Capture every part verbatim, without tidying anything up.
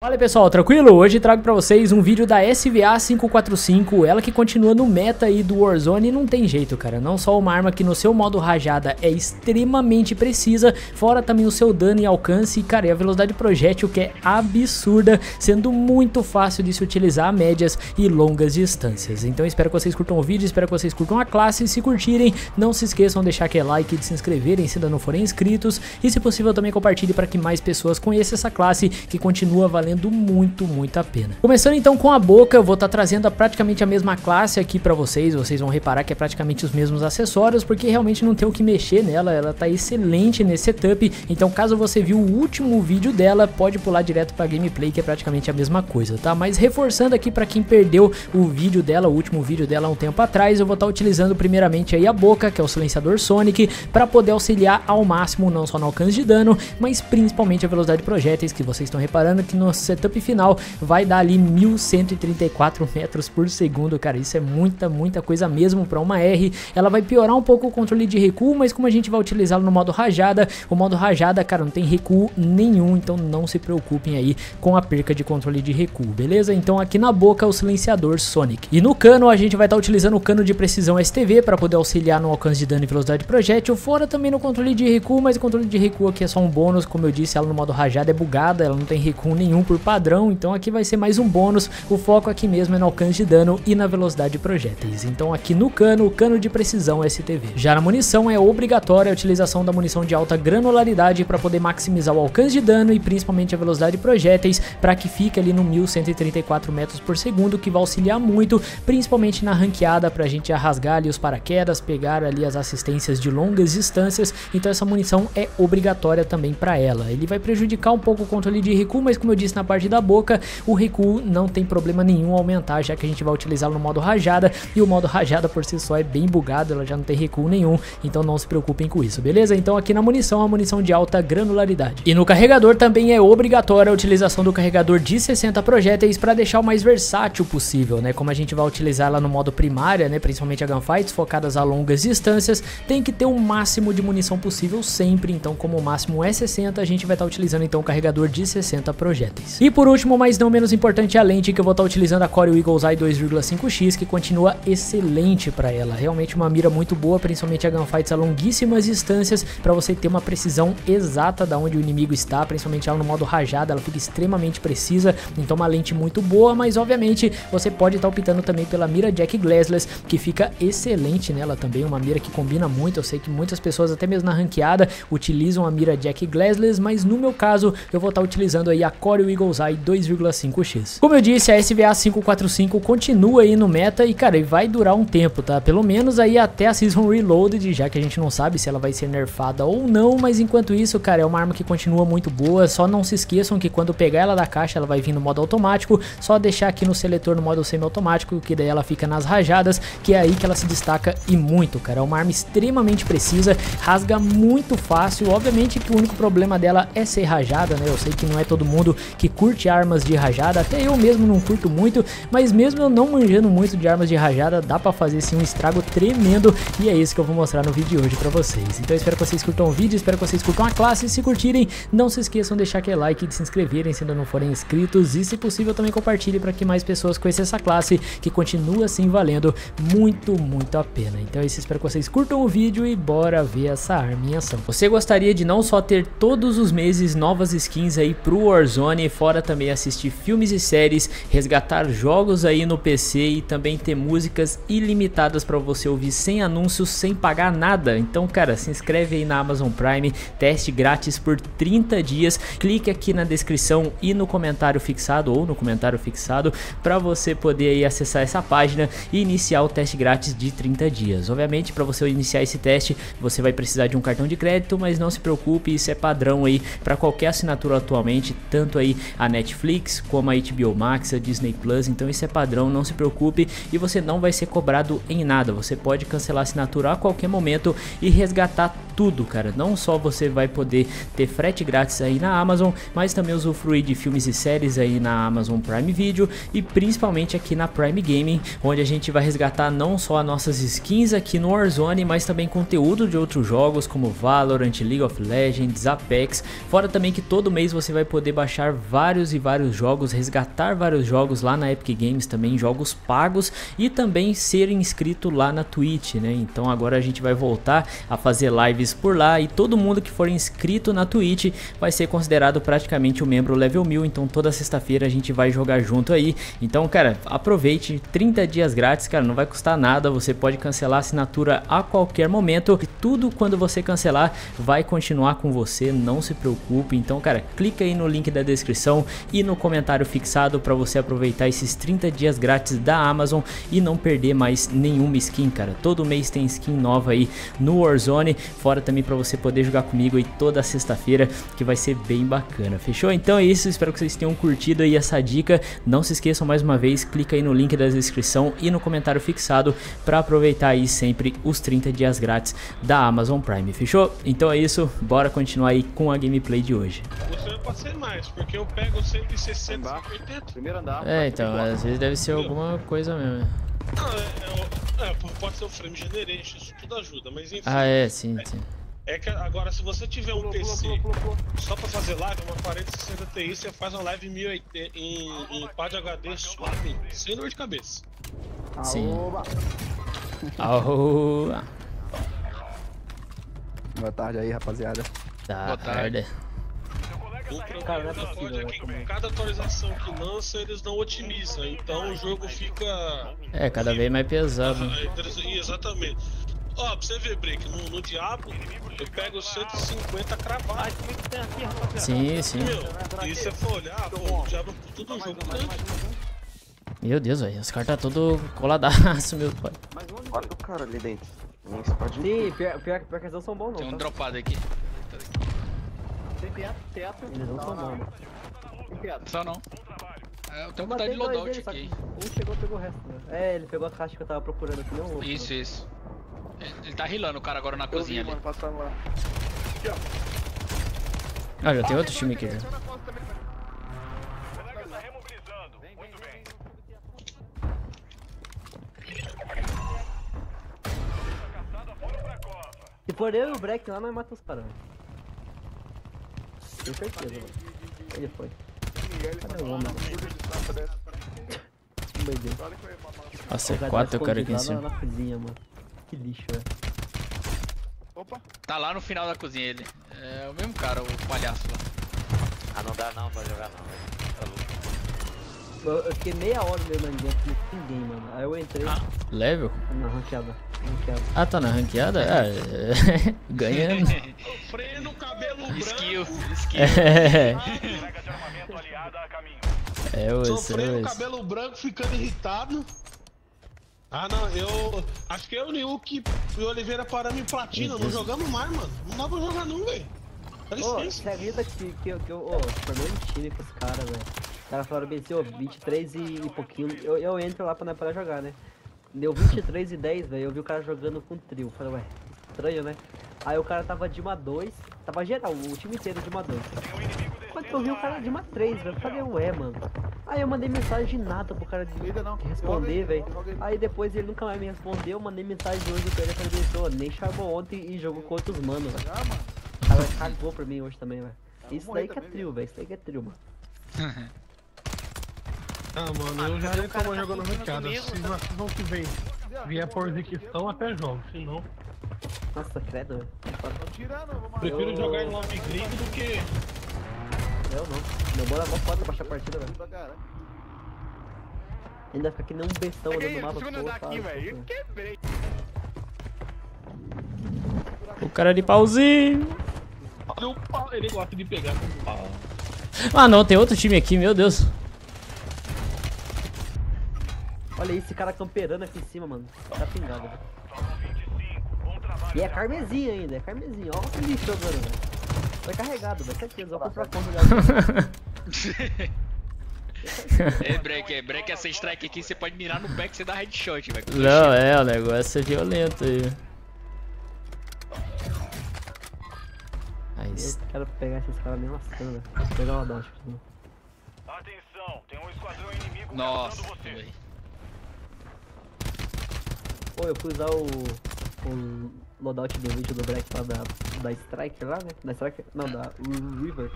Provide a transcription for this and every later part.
Fala aí, pessoal, tranquilo? Hoje trago pra vocês um vídeo da S V A cinco quatro cinco, ela que continua no meta aí do Warzone e não tem jeito, cara, não só uma arma que no seu modo rajada é extremamente precisa, fora também o seu dano e alcance, e cara, e a velocidade projétil que é absurda, sendo muito fácil de se utilizar a médias e longas distâncias. Então espero que vocês curtam o vídeo, espero que vocês curtam a classe, se curtirem, não se esqueçam de deixar aquele like, de se inscreverem se ainda não forem inscritos, e se possível também compartilhe para que mais pessoas conheçam essa classe que continua valendo valendo muito, muito a pena. Começando então com a boca, eu vou estar tá trazendo a praticamente a mesma classe aqui pra vocês, vocês vão reparar que é praticamente os mesmos acessórios, porque realmente não tem o que mexer nela, ela tá excelente nesse setup, então caso você viu o último vídeo dela, pode pular direto pra gameplay, que é praticamente a mesma coisa, tá? Mas reforçando aqui pra quem perdeu o vídeo dela, o último vídeo dela há um tempo atrás, eu vou estar tá utilizando primeiramente aí a boca, que é o silenciador Sonic, pra poder auxiliar ao máximo, não só no alcance de dano, mas principalmente a velocidade de projéteis, que vocês estão reparando que no setup final vai dar ali mil cento e trinta e quatro metros por segundo, cara, isso é muita, muita coisa mesmo para uma R. Ela vai piorar um pouco o controle de recuo, mas como a gente vai utilizá-lo no modo rajada, o modo rajada, cara, não tem recuo nenhum, então não se preocupem aí com a perca de controle de recuo, beleza? Então aqui na boca o silenciador Sonic. E no cano a gente vai estar tá utilizando o cano de precisão S T V para poder auxiliar no alcance de dano e velocidade de projétil, fora também no controle de recuo, mas o controle de recuo aqui é só um bônus, como eu disse, ela no modo rajada é bugada, ela não tem recuo nenhum por padrão, então aqui vai ser mais um bônus. O foco aqui mesmo é no alcance de dano e na velocidade de projéteis. Então aqui no cano, o cano de precisão S T V. Já na munição é obrigatória a utilização da munição de alta granularidade para poder maximizar o alcance de dano e principalmente a velocidade de projéteis, para que fique ali no mil cento e trinta e quatro metros por segundo, que vai auxiliar muito, principalmente na ranqueada, para a gente rasgar ali os paraquedas, pegar ali as assistências de longas distâncias. Então essa munição é obrigatória também para ela. Ele vai prejudicar um pouco o controle de recuo, mas como eu disse na parte da boca, o recuo não tem problema nenhum aumentar, já que a gente vai utilizá-lo no modo rajada, e o modo rajada por si só é bem bugado, ela já não tem recuo nenhum, então não se preocupem com isso, beleza? Então aqui na munição, a munição de alta granularidade. E no carregador também é obrigatória a utilização do carregador de sessenta projéteis para deixar o mais versátil possível, né? Como a gente vai utilizar ela no modo primária, né? Principalmente a gunfights focadas a longas distâncias, tem que ter o máximo de munição possível sempre, então como o máximo é sessenta, a gente vai estar tá utilizando então o carregador de sessenta projéteis. E por último, mas não menos importante, a lente, que eu vou estar utilizando a Core Eagle dois vírgula cinco X, que continua excelente para ela. Realmente uma mira muito boa, principalmente a gunfights a longuíssimas distâncias, para você ter uma precisão exata da onde o inimigo está, principalmente ela no modo rajada, ela fica extremamente precisa, então uma lente muito boa, mas obviamente você pode estar optando também pela mira J A K Glassless, que fica excelente nela também, uma mira que combina muito. Eu sei que muitas pessoas, até mesmo na ranqueada, utilizam a mira J A K Glassless, mas no meu caso, eu vou estar utilizando aí a Core Eagle's Eye dois vírgula cinco X. Como eu disse, a S V A cinco quatro cinco continua aí no meta e, cara, vai durar um tempo, tá? Pelo menos aí até a Season Reloaded, já que a gente não sabe se ela vai ser nerfada ou não, mas enquanto isso, cara, é uma arma que continua muito boa. Só não se esqueçam que quando pegar ela da caixa, ela vai vir no modo automático, só deixar aqui no seletor no modo semi-automático, que daí ela fica nas rajadas, que é aí que ela se destaca e muito, cara. É uma arma extremamente precisa, rasga muito fácil, obviamente que o único problema dela é ser rajada, né? Eu sei que não é todo mundo que curte armas de rajada, até eu mesmo não curto muito, mas mesmo eu não manjando muito de armas de rajada, dá pra fazer sim um estrago tremendo, e é isso que eu vou mostrar no vídeo de hoje pra vocês. Então espero que vocês curtam o vídeo, espero que vocês curtam a classe, se curtirem, não se esqueçam de deixar aquele like, de se inscreverem se ainda não forem inscritos, e se possível também compartilhe para que mais pessoas conheçam essa classe, que continua assim valendo muito, muito a pena. Então é isso, espero que vocês curtam o vídeo e bora ver essa arma em ação. Você gostaria de não só ter todos os meses novas skins aí pro Warzone, fora também assistir filmes e séries, resgatar jogos aí no P C e também ter músicas ilimitadas para você ouvir sem anúncios, sem pagar nada? Então, cara, se inscreve aí na Amazon Prime, teste grátis por trinta dias, clique aqui na descrição e no comentário fixado ou no comentário fixado para você poder aí acessar essa página e iniciar o teste grátis de trinta dias. Obviamente, para você iniciar esse teste, você vai precisar de um cartão de crédito, mas não se preocupe, isso é padrão aí para qualquer assinatura atualmente, tanto aí a Netflix, como a H B O Max, a Disney Plus, então isso é padrão, não se preocupe, e você não vai ser cobrado em nada, você pode cancelar a assinatura a qualquer momento e resgatar tudo, cara. Não só você vai poder ter frete grátis aí na Amazon, mas também usufruir de filmes e séries aí na Amazon Prime Video e principalmente aqui na Prime Gaming, onde a gente vai resgatar não só as nossas skins aqui no Warzone, mas também conteúdo de outros jogos como Valorant, League of Legends, Apex, fora também que todo mês você vai poder baixar vários e vários jogos, resgatar vários jogos lá na Epic Games também, jogos pagos, e também ser inscrito lá na Twitch, né? Então agora a gente vai voltar a fazer lives por lá e todo mundo que for inscrito na Twitch vai ser considerado praticamente um membro level mil, então toda sexta-feira a gente vai jogar junto aí. Então, cara, aproveite, trinta dias grátis, cara, não vai custar nada, você pode cancelar a assinatura a qualquer momento e tudo quando você cancelar vai continuar com você, não se preocupe. Então, cara, clica aí no link da descrição e no comentário fixado para você aproveitar esses trinta dias grátis da Amazon e não perder mais nenhuma skin, cara. Todo mês tem skin nova aí no Warzone, fora também para você poder jogar comigo aí toda sexta-feira, que vai ser bem bacana, fechou? Então é isso, espero que vocês tenham curtido aí essa dica. Não se esqueçam, mais uma vez, clica aí no link da descrição e no comentário fixado para aproveitar aí sempre os trinta dias grátis da Amazon Prime, fechou? Então é isso, bora continuar aí com a gameplay de hoje. Você não pode ser mais, porque eu pego cento e sessenta, cento e oitenta. Primeiro andar. É, então, às vezes deve ser alguma coisa mesmo. Ah, é, é, é, pode ser o frame generation, isso tudo ajuda, mas enfim. Ah, é, sim, é, sim. É que agora, se você tiver um pula, P C pula, pula, pula, pula. Só pra fazer live, uma quarenta sessenta Ti, você faz uma live mil e oitenta em, em pad H D suave, sem dor de cabeça. Sim. Aoba. Boa tarde aí, rapaziada. Tá, boa tarde. O é que cada atualização que lança eles não otimizam, então o jogo fica... É, cada vez mais pesado. Ah, exatamente. Ó, oh, pra você ver, Brick, no, no Diablo eu pego cento e cinquenta cravados. Sim, sim. Meu, e se for olhar, pô, o Diablo tudo um jogo grande. Meu Deus, velho, os caras tá todo coladaço, meu pai. Olha o cara ali dentro. Ih, pior, pior, pior que eles não são bons não. Tem um dropado aqui. Tem teto, teto. Eles não são bons. Tem teto. Só não. Eu tenho vontade de loadout aqui. Um chegou e pegou o resto, né? É, ele pegou a caixa que eu tava procurando aqui, não o outro. Isso, isso. Ele tá rilando o cara agora na eu cozinha vi, ali. Mano, lá. Aqui, ah, já tem outro time aqui. Já. Se for eu e o Breck lá, nós matamos os caras. Tenho certeza, mano. Ele foi. Cadê o homem? Nossa, é quatro o cara aqui em cima. Na cozinha, mano. Que lixo, velho. Opa! Tá lá no final da cozinha ele. É o mesmo cara, o palhaço lá. Ah, não dá não pra jogar não, velho. Tá louco. Eu, eu fiquei meia hora meio na guia, não tinha ninguém, mano. Aí eu entrei. Ah. Level? Na ranqueada. ranqueada. Ah, tá na ranqueada? Ah, ganhando. Freno, cabelo branco. Skill, skill. É. Entrega de armamento aliada a caminho. É, o Sofrendo, cabelo branco, ficando irritado. Ah não, eu acho que eu e o que e o Oliveira paramos em platina, não jogamos mais, mano. Não dá pra jogar não, velho. Dá licença. Você acredita que, que, que eu, ó, formei um time com os caras, velho. Os caras falaram bem assim, ó, vinte e três e, e pouquinho, eu, eu entro lá pra, né, pra jogar, né. Deu vinte e três e dez, velho, eu vi o cara jogando com trio, falei, ué, estranho, né. Aí o cara tava de uma dois, tava geral, o time inteiro de uma dois. Quando eu vi o cara de uma três, velho, falei, ué, mano. Aí eu mandei mensagem de nada pro cara de liga não responder, velho. Aí depois ele nunca mais me respondeu, eu mandei mensagem hoje pra ele, ele pensou, nem chamou ontem e jogou com outros manos, velho. O cara cagou pra mim hoje também, velho. Isso daí que é trio, velho, isso daí que é trio, mano. Ah, mano, eu já nem tô mais jogando ranqueada, se não que vem, vier por execução até jogo, se não... Nossa, credo, velho. Prefiro jogar em lobby gringo do que... Eu não, meu bolo é mó foda pra baixar a partida, velho. Ainda fica que nem um bestão olhando o mapa todo. Quebrei. O cara de pauzinho. Olha o pau, ele gosta de pegar com o pau. Ah não, tem outro time aqui, meu Deus. Olha aí, esse cara camperando aqui em cima, mano. Tá pingado, velho. E é carmezinho ainda, é carmezinho. Olha o lixo agora, velho. Foi carregado, vai certeza, eu vou comprar como já. É break, é break, essa strike aqui você pode mirar no back e você dá headshot, velho. Não, é, o negócio é violento aí. demais. Eu quero pegar esses caras bem lascando, velho. Pegar uma dash aqui. Atenção, tem um esquadrão inimigo. Nossa, você. Pô, eu fui usar o, o loadout do vídeo do Black lá da, da Strike lá, né? Da Strike, não, da River.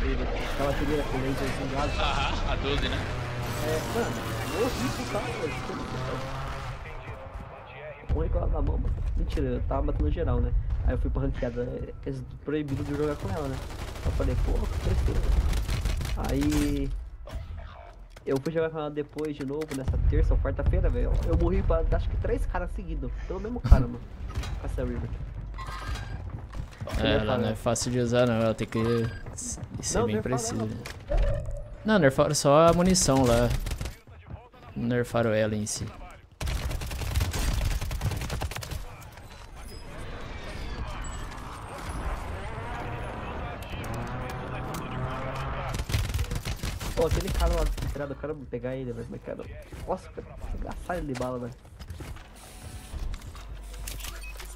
River. Aquela primeira com laser assim do lado. Aham, a doze, né? É, mano, eu vi pro cara. Põe com ela na mão, mano. Mentira, eu tava matando geral, né? Aí eu fui pra ranqueada, é proibido de jogar com ela, né? Eu falei, pô, que tristeza. Aí... eu fui jogar com ela depois de novo, nessa terça ou quarta-feira, velho. Eu morri pra acho que três caras seguidos, pelo mesmo cara, mano. Essa River. É, ela não é fácil de usar, não. Ela tem que ser não, bem precisa. Ela. Não, nerfaram só a munição lá. Não nerfaram ela em si. Pô, aquele cara lá desesperado, eu quero pegar ele, velho, mas cara, nossa, eu quero engraçar ele de bala, velho.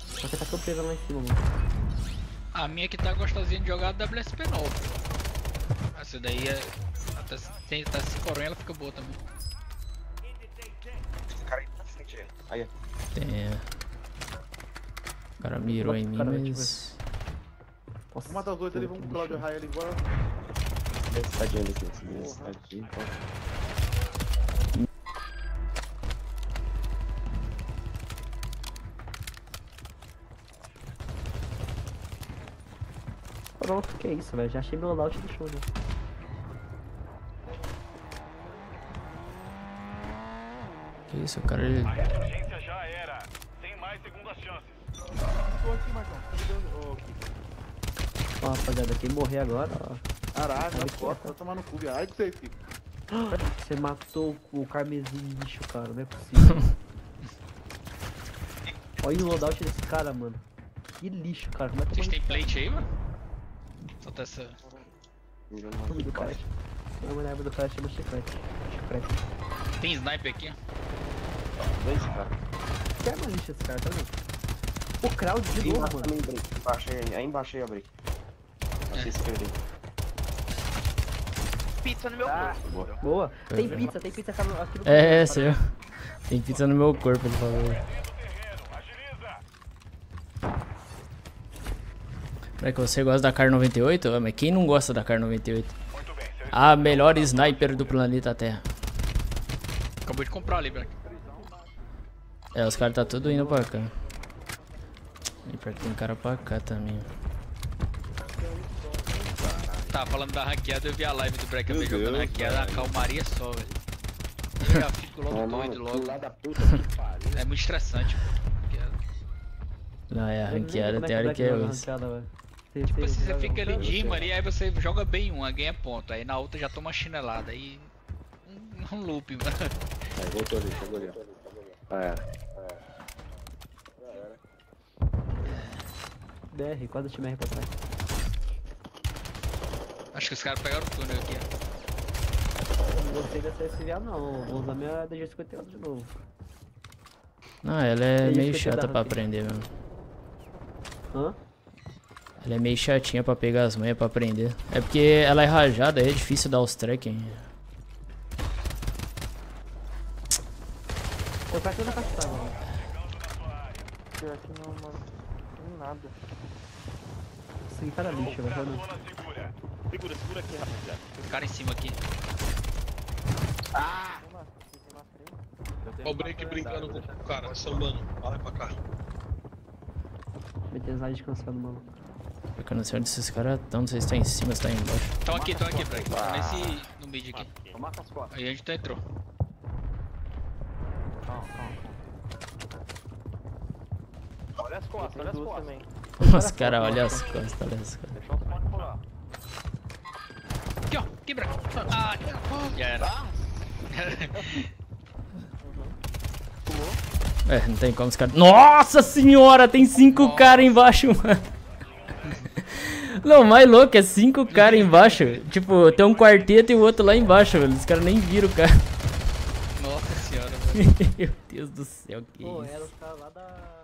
Só que tá tão pesado lá em cima, mano. A minha que tá gostosinha de jogar é a W S P nove. Essa daí, é... até se tá se coronha, ela fica boa também. Esse cara aí tá se sentindo. Aí, ó. Tem, o cara mirou em mim, mas... Vamos matar os dois ali, vamos pular de raio ali embora. Estadinho ali, estadinho. Pronto, que é isso, velho. Já achei meu launch do show, né? Que isso, cara? Ele... a emergência já era. Tem mais segundas chances. Tô aqui, Marcão. Tá ligando? Ó, rapaziada, quem morrer agora, ó. Caralho, na costa, vai tomar no cu, ai que você fica. Você matou o carmesim lixo, cara, não é possível. Olha o loadout desse cara, mano. Que lixo, cara, como é que vocês têm plate aí, mano? Só tá essa... o nome do cara. O nome do cara chama chiclete. Tem sniper aqui? Dois, cara. Que arma lixo esse cara, tá vendo? O crowd de novo, mano. Aí embaixo aí, ó, break. Achei esse cara aí. Pizza no meu ah, corpo. Boa. Tem pizza, tem pizza aqui no corpo. É, seu. Tem pizza no meu corpo, ele falou. Peraí, que você gosta da Kar noventa e oito? Ah, mas quem não gosta da Kar noventa e oito? A melhor sniper do planeta Terra. Acabou de comprar ali, Black. É, os caras tá tudo indo pra cá. E perto tem cara pra cá também. Tá falando da hackeada, eu vi a live do Black Amber jogando hackeada, a calmaria só, velho. Já fico logo doido, logo. É muito estressante, pô. Não, é, a ranqueada tem hora que é isso. Tipo, você fica ali de imã ali, aí você joga bem uma, ganha ponto. Aí na outra já toma chinelada, aí... um loop, mano. Aí voltou ali, chegou ali, ó. É. B R, quase o time R pra trás. Acho que os caras pegaram o túnel aqui. Não gostei dessa S V A não, vou usar minha D G cinquenta e oito de novo. Não, ela é meio chata pra aprender mesmo. Hã? Ela é meio chatinha pra pegar as manhas, pra aprender. É porque ela é rajada, aí é difícil dar os tracking. Eu pra que eu não passava, mano? Pior que não, mano. Não nada. Esse cara é lixo, velho. Segura, segura aqui, rapaziada. O cara em cima aqui. Ah! Olha o break brincando com o cara, sambando. Vai pra cá. Metendo lá descansando, mano. Porque eu não sei onde esses caras estão, não sei se tá em cima ou se tá embaixo. Estão aqui, estão aqui, break. Estão nesse. No mid aqui. Aí a gente tá entrou. Olha as costas, olha as costas. Os caras olham as costas, olha as costas. Deixa os pontos pular. Aqui ó, quebra! Ah, já era. É, não tem como os caras... Nossa senhora, tem cinco caras embaixo, mano. Não, mais louco, é cinco caras embaixo. Tipo, tem um quarteto e o outro lá embaixo, velho. Os caras nem viram o cara. Nossa senhora, velho. Meu Deus do céu, que isso. Pô, era os caras lá da...